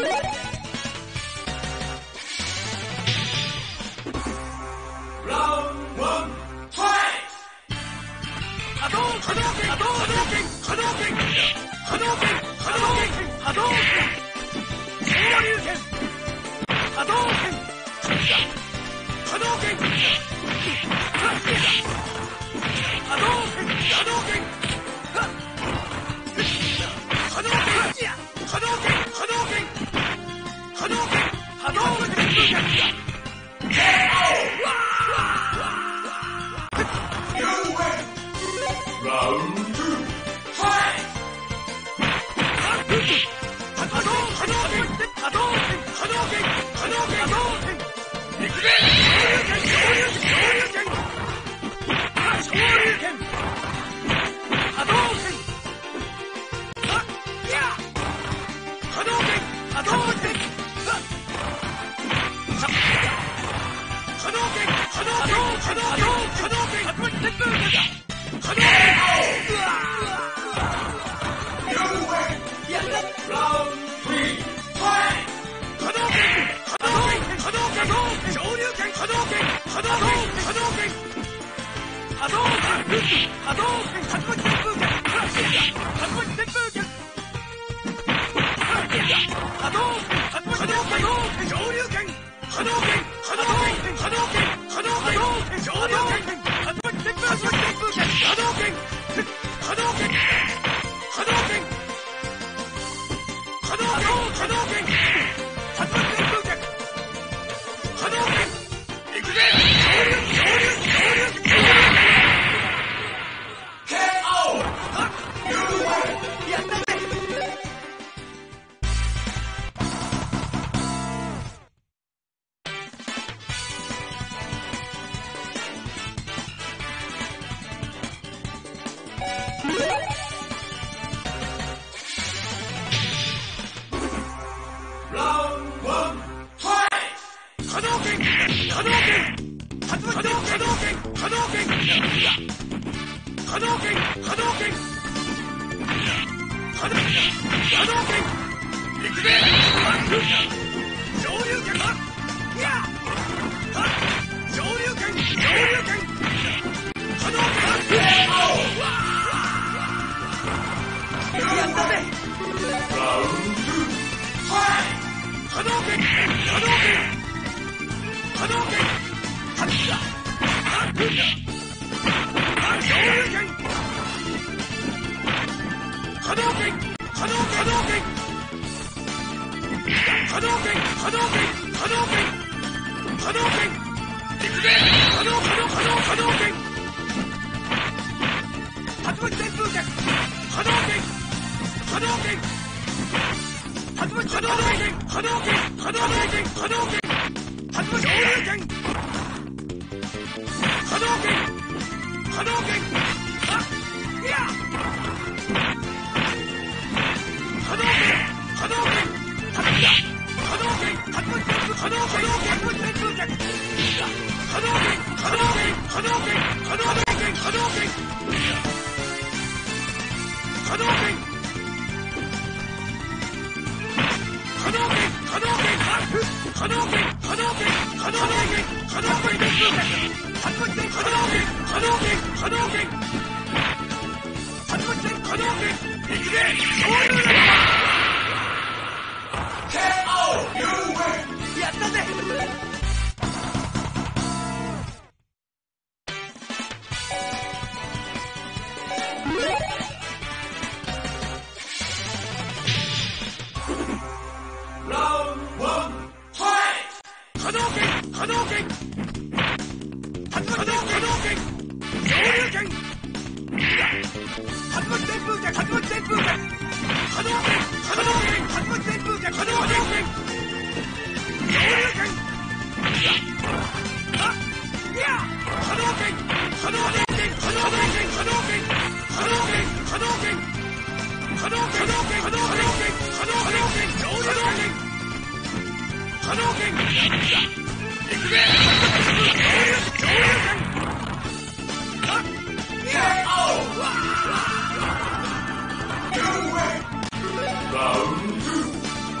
Round 2,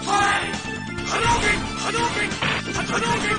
fight! Hadouken!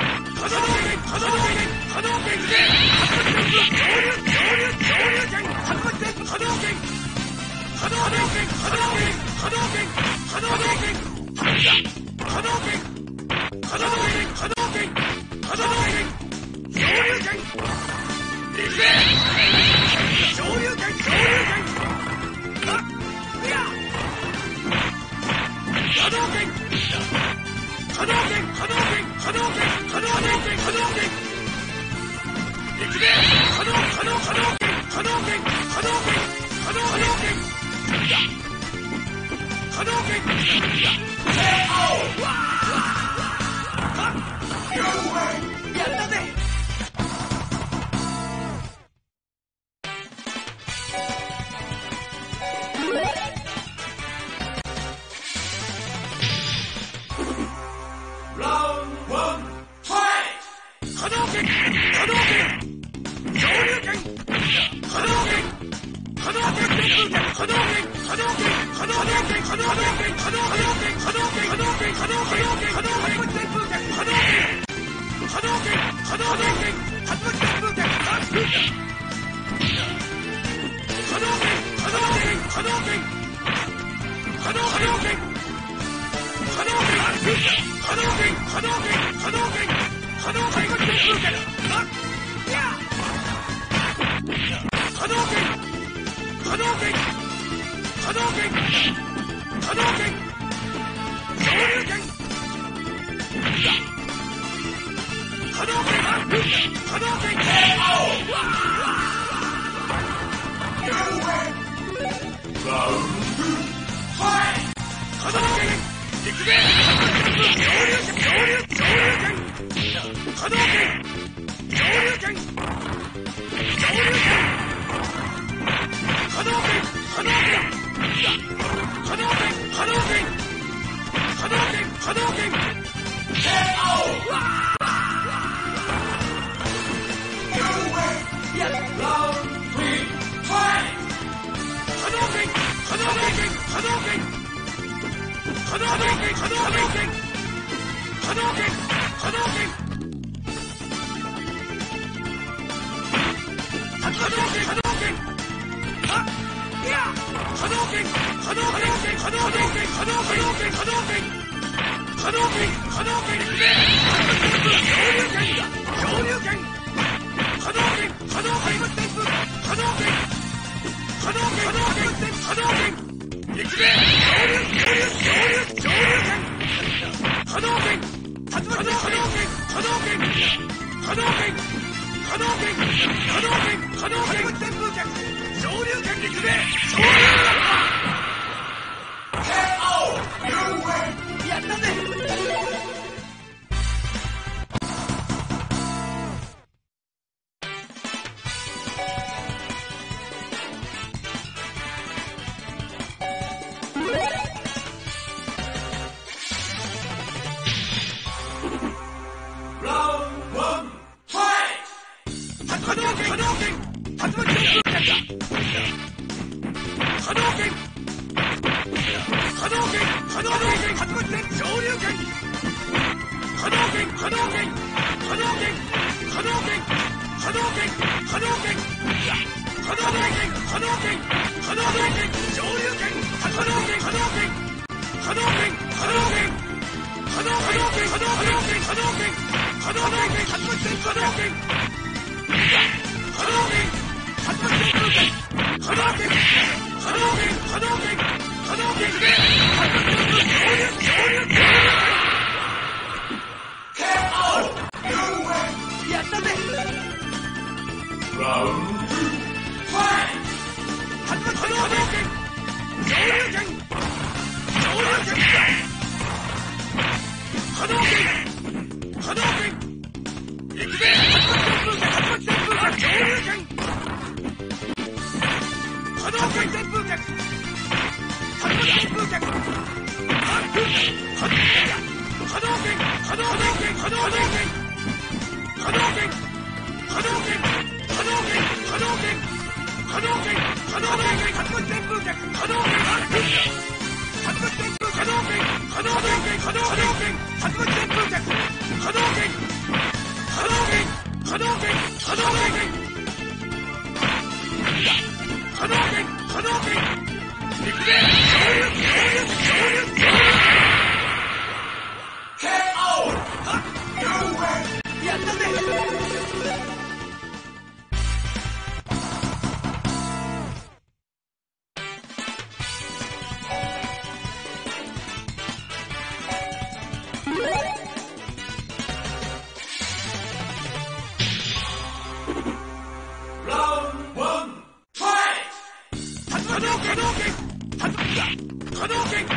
Hadouken!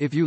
If you